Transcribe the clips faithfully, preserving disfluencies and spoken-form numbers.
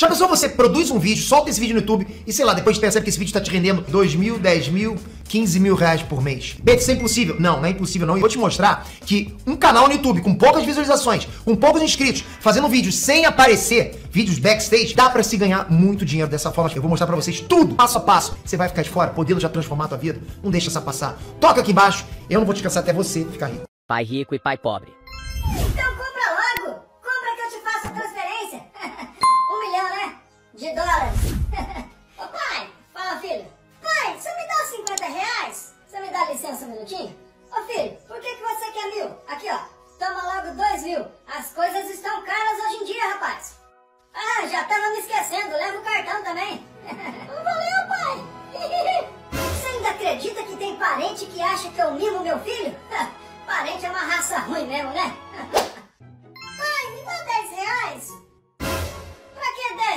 Já pensou, você produz um vídeo, solta esse vídeo no YouTube e, sei lá, depois percebe que esse vídeo tá te rendendo dois mil, dez mil, quinze mil reais por mês. Beto, isso é impossível. Não, não é impossível não. E vou te mostrar que um canal no YouTube com poucas visualizações, com poucos inscritos, fazendo vídeo sem aparecer, vídeos backstage, dá pra se ganhar muito dinheiro dessa forma. Eu vou mostrar pra vocês tudo, passo a passo. Você vai ficar de fora, podendo já transformar a tua vida. Não deixa essa passar. Toca aqui embaixo, eu não vou te cansar até você ficar rico. Pai rico e pai pobre. De dólares. Ô pai, fala filho. Pai, você me dá cinquenta reais? Você me dá licença um minutinho? Ô filho, por que que você quer mil? Aqui ó, toma logo dois mil. As coisas estão caras hoje em dia, rapaz. Ah, já tava me esquecendo, leva o cartão também. Valeu, pai. Você ainda acredita que tem parente que acha que eu mimo meu filho? Parente é uma raça ruim mesmo, né? Pai, me dá dez reais?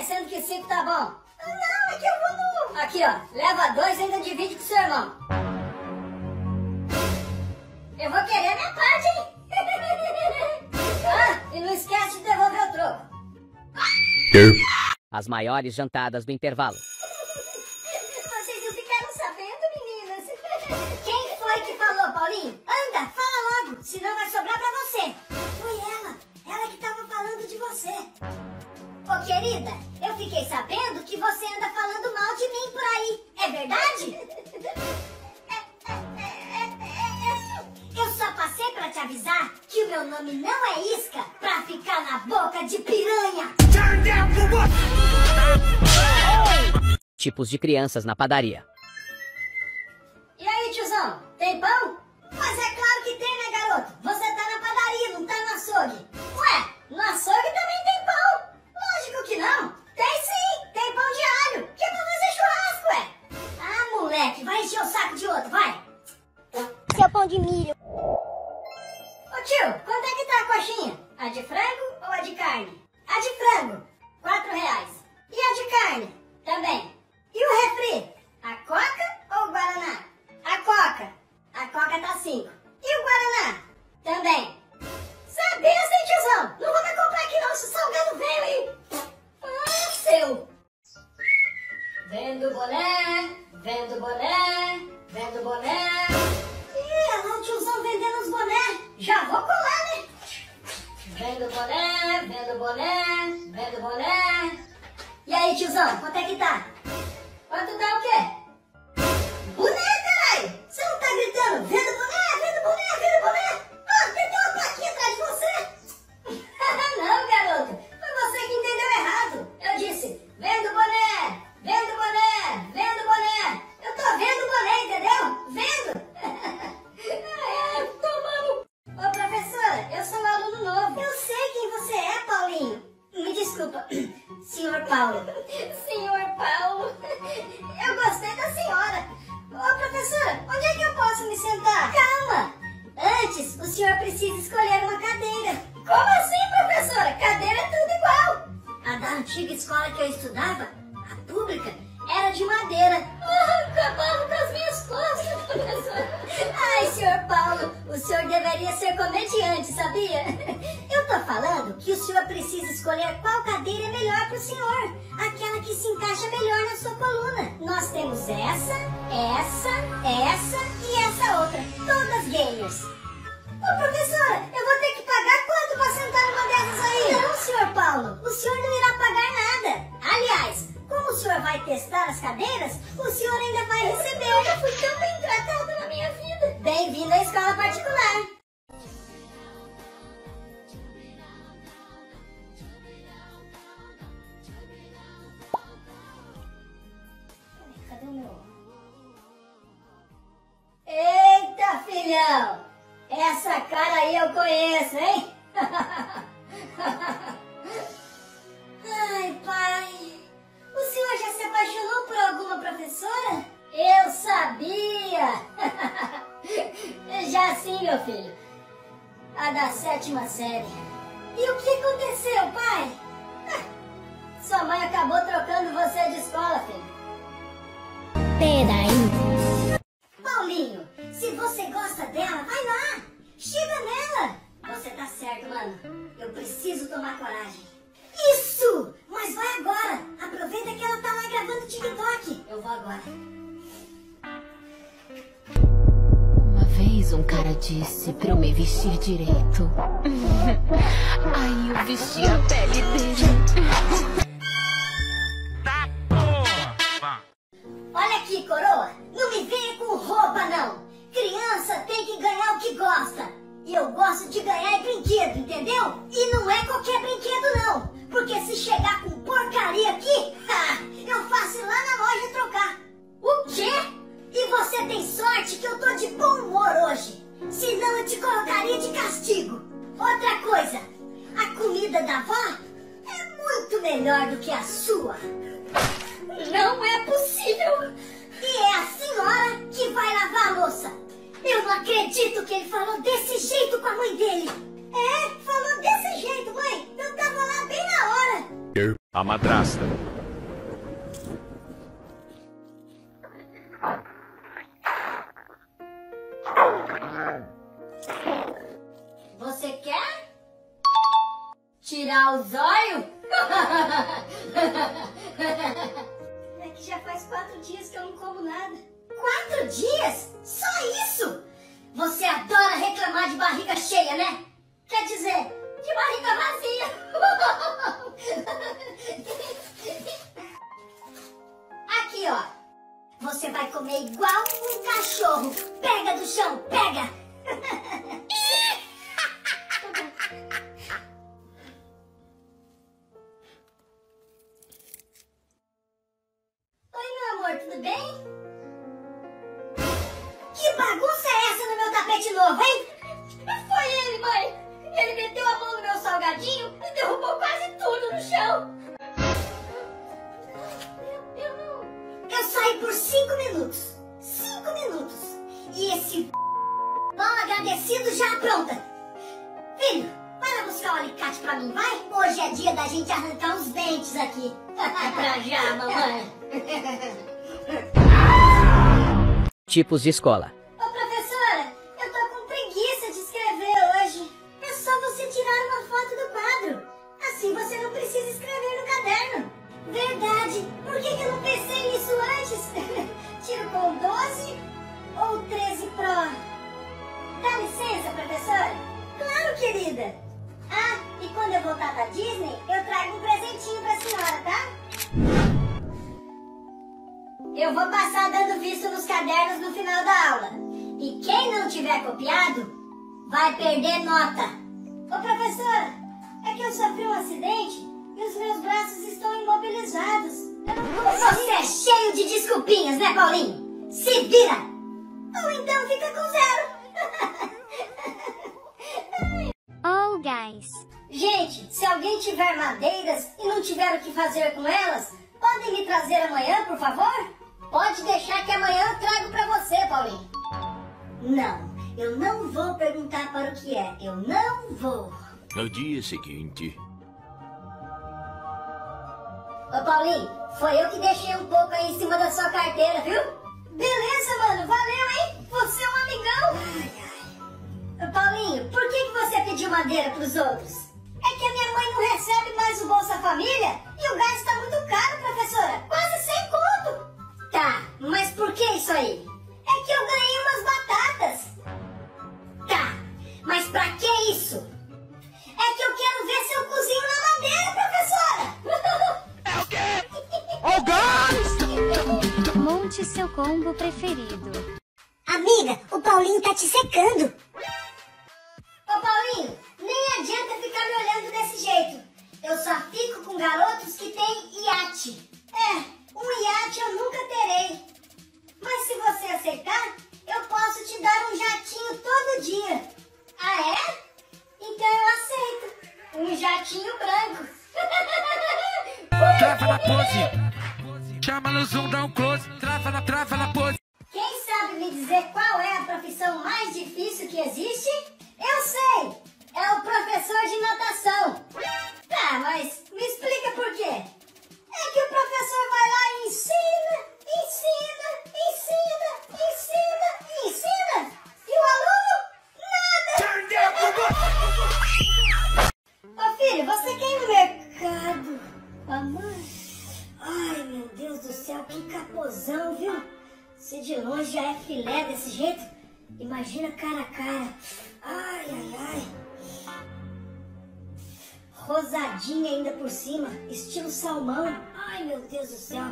Sendo que cinco tá bom. Não, é que eu vou no... Aqui, ó. Leva dois e ainda divide com seu irmão. Eu vou querer a minha parte, hein? Ah, e não esquece de devolver o troco. As maiores jantadas do intervalo. Vocês não ficaram sabendo, meninas? Quem foi que falou, Paulinho? Anda, fala logo, senão vai sobrar pra você. Foi ela. Ela que tava falando de você. Ô querida, eu fiquei sabendo que você anda falando mal de mim por aí, é verdade? Eu só passei pra te avisar que o meu nome não é isca pra ficar na boca de piranha. Tipos de crianças na padaria. E aí, tiozão, tem pão? Mas é claro que tem, né, garoto? Você tá na padaria, não tá no açougue. Ué, no açougue também tem pão. Lógico que não! Tem sim! Tem pão de alho! Que é pra fazer churrasco, é! Ah, moleque, vai encher o saco de outro, vai! Seu pão de milho! Ô tio, quanto é que tá a coxinha? A de frango ou a de carne? A de frango, quatro reais. E a de carne? Também. E o refri? A coca ou o guaraná? A coca. A coca tá cinco. E o guaraná? Também. Sabia, hein, tiozão? Não vou me comprar aqui não, se o salgado veio aí! Ah, seu! Vendo boné, vendo boné, vendo boné. Ih, olha lá o tiozão vendendo os boné. Já vou colar, né? Vendo boné, vendo boné, vendo boné. E aí, tiozão, quanto é que tá? Quanto tá o quê? Boné, caralho! Você não tá gritando, vendo boné, vendo boné, vendo boné? Ah, tem uma plaquinha atrás de você! Não, garoto, foi você que entendeu errado. Eu disse, vendo boné, vendo boné, vendo boné. Eu tô vendo boné, entendeu? Vendo. É, tomando. Ô, professora, eu sou um aluno novo. Eu sei quem você é, Paulinho. Me desculpa, senhor Paulo. Senhor Paulo. Eu gostei da senhora. Ô, professora, onde é que eu posso me sentar? Calma. Antes, o senhor precisa escolher uma cadeira. Como assim, professora? Cadeira é tudo igual. A da antiga escola que eu estudava, a pública, era de madeira. Oh, acabava com as minhas costas, professora. Ai, senhor Paulo, o senhor deveria ser comediante, sabia? Eu tô falando que o senhor precisa escolher qual cadeira é melhor pro senhor. Aquela que se encaixa melhor na sua coluna. Nós temos essa, essa, essa e essa outra. Todas gamers. Ô, professora, eu vou ter que pagar quanto pra sentar numa dessas aí? Não, senhor Paulo, o senhor não irá pagar nada. Aliás, como o senhor vai testar as cadeiras, o senhor ainda vai receber. Eu já fui tão bem tratado na minha vida. Bem-vindo à escola particular. Cadê o meu? Eita, filhão! Essa cara aí eu conheço, hein? Ai, pai... O senhor já se apaixonou por alguma professora? Eu sabia! Já sim, meu filho. A da sétima série. E o que aconteceu, pai? Ah, sua mãe acabou trocando você de escola, filho. Peraí. Paulinho, se você gosta dela, vai lá. Chega nela. Você tá certo, mano. Eu preciso tomar coragem. Isso! Mas vai agora. agora. Uma vez um cara disse pra eu me vestir direito. Aí eu vesti a pele dele. Olha aqui, coroa, não me venha com roupa não. Criança tem que ganhar o que gosta. E eu gosto de ganhar brinquedo, entendeu? E não é qualquer brinquedo não. Porque se chegar com porcaria aqui, eu faço ir lá na loja trocar. O quê? E você tem sorte que eu tô de bom humor hoje. Senão eu te colocaria de castigo. Outra coisa, a comida da avó é muito melhor do que a sua. Não é possível! E é a senhora que vai lavar a louça! Eu não acredito que ele falou desse jeito com a mãe dele! É, falou desse jeito, mãe! Eu tava lá bem na hora! Eu, a madrasta! Você quer tirar os olhos? É que já faz quatro dias que eu não como nada. Quatro dias? Só isso? Você adora reclamar de barriga cheia, né? Quer dizer, de barriga vazia. Aqui, ó. Você vai comer igual um cachorro. Pega do chão, pega. Tudo bem? Que bagunça é essa no meu tapete novo, hein? Foi ele, mãe! Ele meteu a mão no meu salgadinho e derrubou quase tudo no chão! Eu, eu não... Eu saí por cinco minutos! Cinco minutos! E esse mal agradecido já apronta! Filho, vai lá buscar o alicate pra mim, vai? Hoje é dia da gente arrancar os dentes aqui! É pra já, mamãe! Tipos de escola. Ô professora, eu tô com preguiça de escrever hoje. É só você tirar uma foto do quadro. Assim você não precisa escrever no caderno. Verdade, por que que eu não pensei nisso antes? Tiro com doze ou treze pro? Dá licença, professora? Claro, querida. Ah, e quando eu voltar pra Disney, eu trago um presentinho pra senhora, tá? Eu vou passar dando visto nos cadernos no final da aula. E quem não tiver copiado, vai perder nota. Ô professora, é que eu sofri um acidente e os meus braços estão imobilizados. Eu não consigo. Você é cheio de desculpinhas, né, Paulinho? Se vira! Ou então fica com zero. Oh, guys. Gente, se alguém tiver madeiras e não tiver o que fazer com elas, podem me trazer amanhã, por favor? Pode deixar que amanhã eu trago pra você, Paulinho. Não, eu não vou perguntar para o que é. Eu não vou. No dia seguinte... Ô, Paulinho, foi eu que deixei um pouco aí em cima da sua carteira, viu? Beleza, mano. Valeu, hein? Você é um amigão. Ai, ai. Ô, Paulinho, por que que você pediu madeira pros outros? É que a minha mãe não recebe mais o Bolsa Família e o gás tá muito caro, professora. Quase sem conto. Tá, mas por que isso aí? É que eu ganhei umas batatas. Tá, mas pra que isso? É que eu quero ver se eu cozinho na madeira, professora. É o quê? Oh, gás! Monte seu combo preferido. Amiga, o Paulinho tá te secando. Ô, Paulinho, nem adianta ficar me olhando desse jeito. Eu só fico com garotos que têm iate. É... Um iate eu nunca terei. Mas se você aceitar, eu posso te dar um jatinho todo dia. Ah, é? Então eu aceito. Um jatinho branco. Trava na pose. Chama no zoom, dá um close. Trava na, trava na pose. Quem sabe me dizer qual é a profissão mais difícil que existe? Eu sei. É o professor de natação. Tá, mas me explica por quê. É que o professor vai lá e ensina, ensina, ensina, ensina, ensina. E o aluno? Nada. Ô filho, você quer ir no mercado? Mamãe? Ai, meu Deus do céu, tá bem capozão, viu? Se de longe já é filé desse jeito, imagina cara a cara. Ai, ai, ai. Rosadinha ainda por cima, estilo salmão. Ai, meu Deus do céu,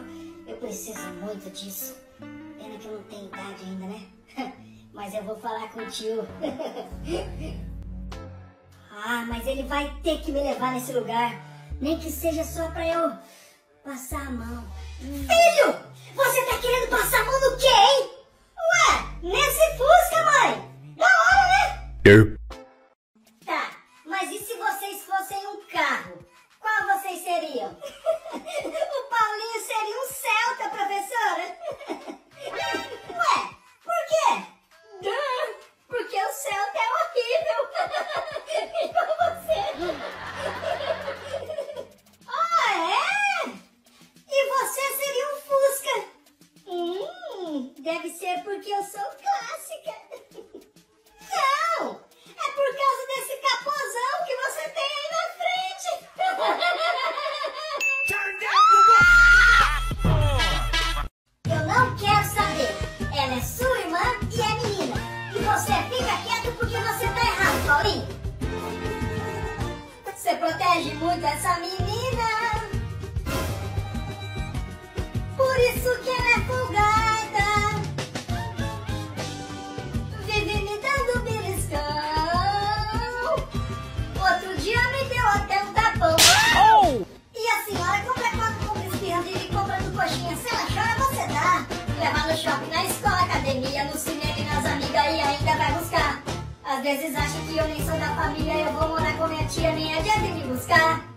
eu preciso muito disso. Pena que eu não tenho idade ainda, né? Mas eu vou falar com o tio. Ah, mas ele vai ter que me levar nesse lugar. Nem que seja só pra eu passar a mão. Hum. Filho, você tá querendo passar a mão no quê, hein? Ué, nesse Fusca, mãe. Da hora, né? Eu. Tá, mas e se vocês fossem um carro? Qual vocês seriam? O Paulinho seria um Celta, professora. Ué, por quê? Porque o Celta é horrível. E pra você? Ah, é? E você seria um Fusca? Hum, deve ser porque eu sou clássica. Não, é por causa desse capozão que você tem aí na frente. Eu não quero saber. Ela é sua irmã e é menina. E você fica quieto porque você tá errado, Paulinho. Você protege muito essa menina. Por isso que ela é folgada, vive me dando beliscão. Outro dia me deu até um tapão. Oh! E a senhora compra quando compra espirradinha e compra do coxinha. Se ela chora, você dá. Leva no shopping, na escola, academia, no cinema e nas amigas. E ainda vai buscar. Às vezes acha que eu nem sou da família. Eu vou morar com minha tia, nem adianta me buscar.